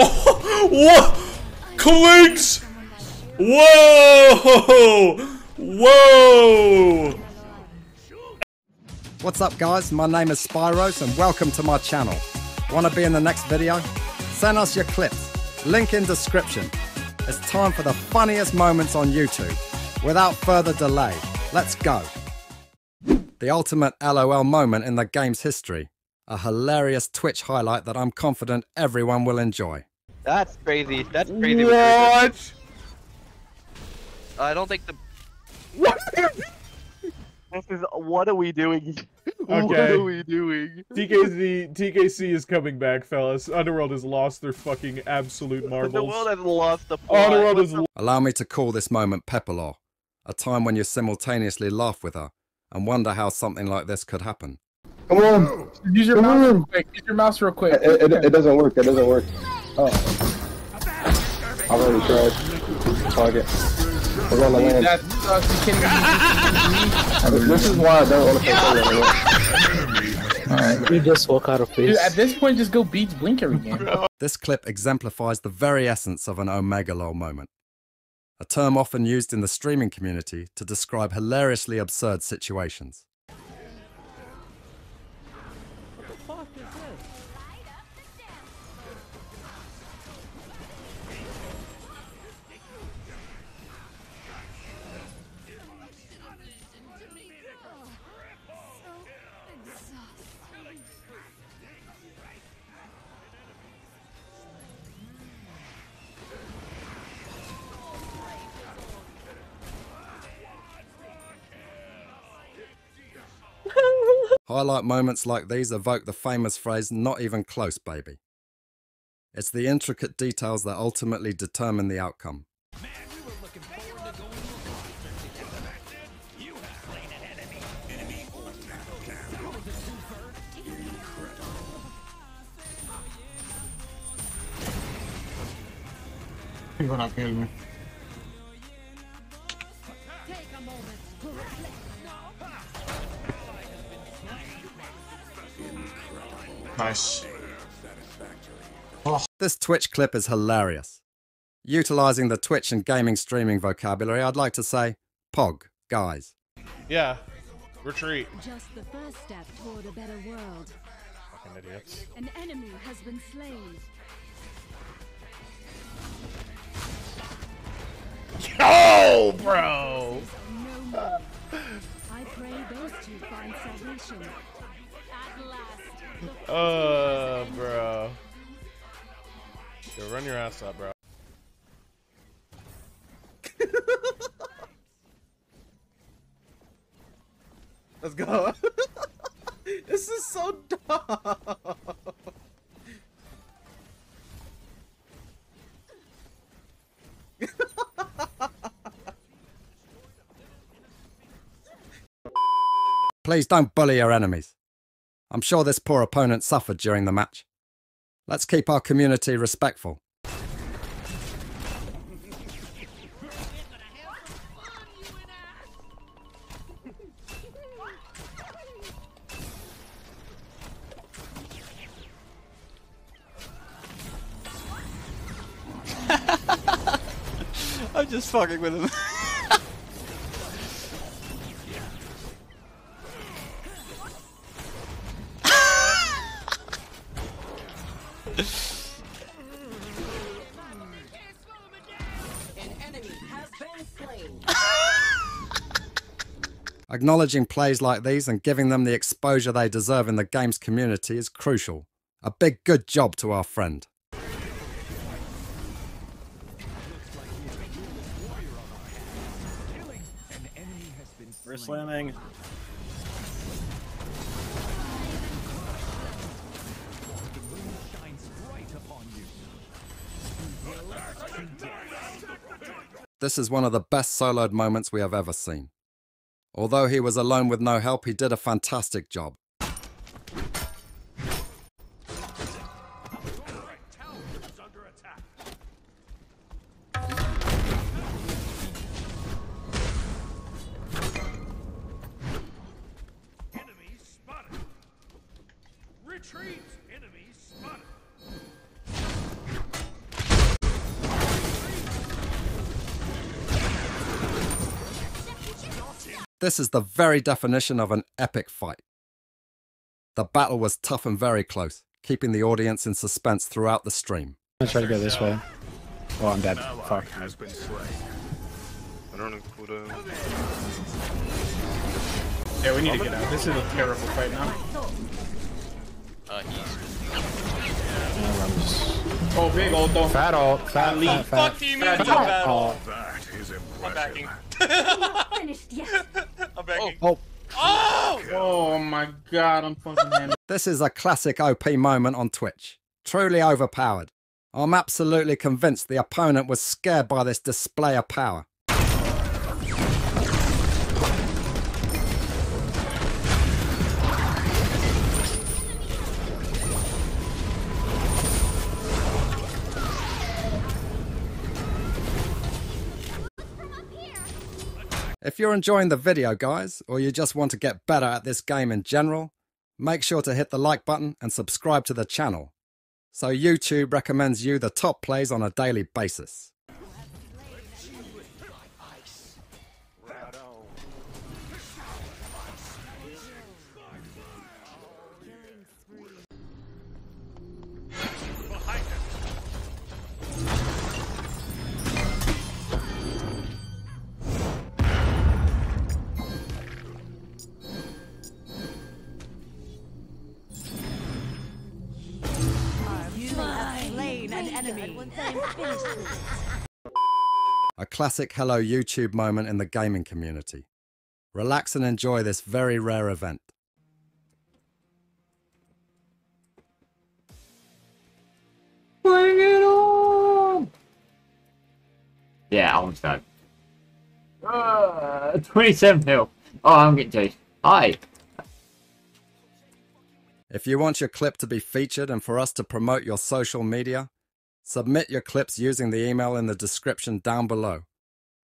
Oh, what? Clinks! Whoa! Whoa! What's up, guys? My name is Spyros and welcome to my channel. Want to be in the next video? Send us your clips. Link in description. It's time for the funniest moments on YouTube. Without further delay, let's go. The ultimate LOL moment in the game's history. A hilarious Twitch highlight that I'm confident everyone will enjoy. That's crazy. That's crazy. What? I don't think the... What? This is... What are we doing? Okay. What are we doing? TKC is coming back, fellas. Underworld has lost their fucking absolute marbles. The world has lost the plot. Underworld has... Allow me to call this moment Pepperlaw. A time when you simultaneously laugh with her and wonder how something like this could happen. Come on! Use your mouse real quick. Use your mouse real quick. It doesn't work. It doesn't work. Oh. I've already tried. Fuck it. We're gonna land. This is why I don't want to play Pokemon. Alright, we just walk out of place. Dude, at this point, just go beat Blinker again. This clip exemplifies the very essence of an Omega LOL moment. A term often used in the streaming community to describe hilariously absurd situations. Highlight moments like these evoke the famous phrase, "not even close, baby." It's the intricate details that ultimately determine the outcome. Man, we were looking forward to going to a concert together. You have slain an enemy. Enemy or incredible. You're gonna kill me. Nice. Oh. This Twitch clip is hilarious. Utilizing the Twitch and gaming streaming vocabulary, I'd like to say, pog, guys. Yeah. Retreat. Just the first step toward a better world. Fucking idiots. An enemy has been slain. Yo, bro! I pray those two find salvation. At last. Oh, bro. Yo, run your ass up, bro. Let's go. This is so dumb. Please don't bully your enemies. I'm sure this poor opponent suffered during the match. Let's keep our community respectful. I'm just fucking with him. Acknowledging plays like these and giving them the exposure they deserve in the game's community is crucial. A big good job to our friend. We're slamming. This is one of the best soloed moments we have ever seen. Although he was alone with no help, he did a fantastic job. Enemy spotted. Retreat. Enemy spotted. This is the very definition of an epic fight. The battle was tough and very close, keeping the audience in suspense throughout the stream. I'm gonna try to go this way. Oh, I'm dead. Fuck. Yeah, we need to get out. This is a terrible fight now. Oh, big ult though. Fat ult. Fat ult. That is impressive. I'm backing. I'm backing. Oh. Oh! Oh my god, I'm fucking handed. This is a classic OP moment on Twitch. Truly overpowered. I'm absolutely convinced the opponent was scared by this display of power. If you're enjoying the video, guys, or you just want to get better at this game in general, make sure to hit the like button and subscribe to the channel, so YouTube recommends you the top plays on a daily basis. A classic hello YouTube moment in the gaming community. Relax and enjoy this very rare event. Bring it on! Yeah, I almost died. 27 hill. Oh, I'm getting chased. Hi! If you want your clip to be featured and for us to promote your social media, submit your clips using the email in the description down below.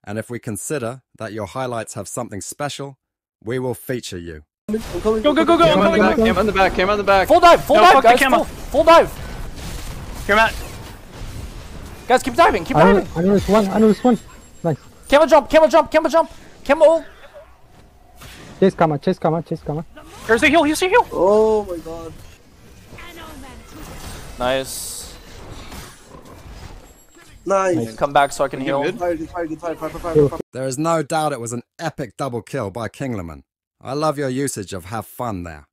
And if we consider that your highlights have something special, we will feature you. Go, go, go, go! I'm coming back! Cam on the back! Cam on the back! Full dive! Full dive, guys! Full dive! Cam out! Guys, keep diving! Keep diving! I noticed one! I noticed one! Nice! Cam jump! Cam jump! Cam jump! Cam ult! Chase Kama! Chase Kama! Chase Kama! Here's the heal! Here's the heal! Oh my god! Nice. Nice. Come back so I can heal. There is no doubt it was an epic double kill by Kingleman. I love your usage of have fun there.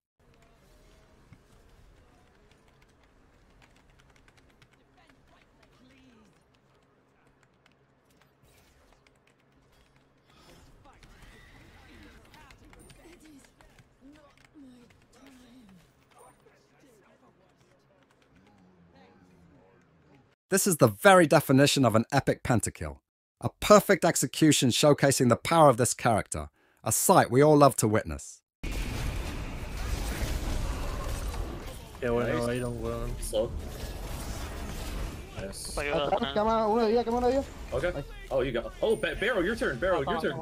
This is the very definition of an epic pentakill. A perfect execution showcasing the power of this character, a sight we all love to witness. Qué bueno, ahí no weón. Nice. Okay. Oh, you got. Oh, Barrow, your turn. Barrow, your turn.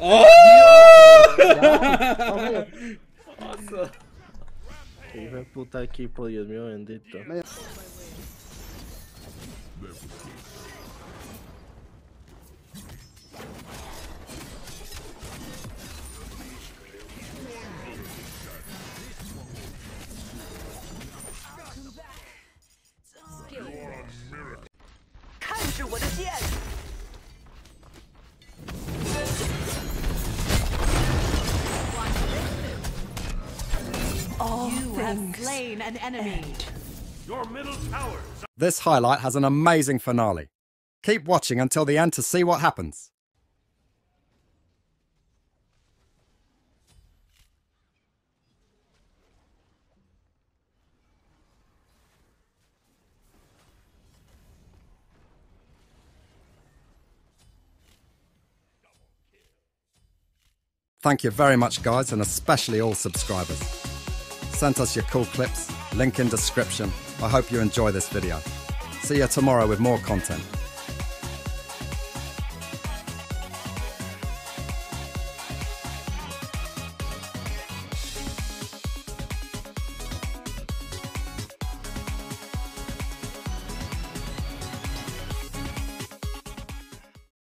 Oh! Awesome. Hijo de puta equipo, Dios mío bendito. You have slain an enemy. Your middle tower. This highlight has an amazing finale. Keep watching until the end to see what happens. Thank you very much, guys, and especially all subscribers. Send us your cool clips, link in description. I hope you enjoy this video. See you tomorrow with more content.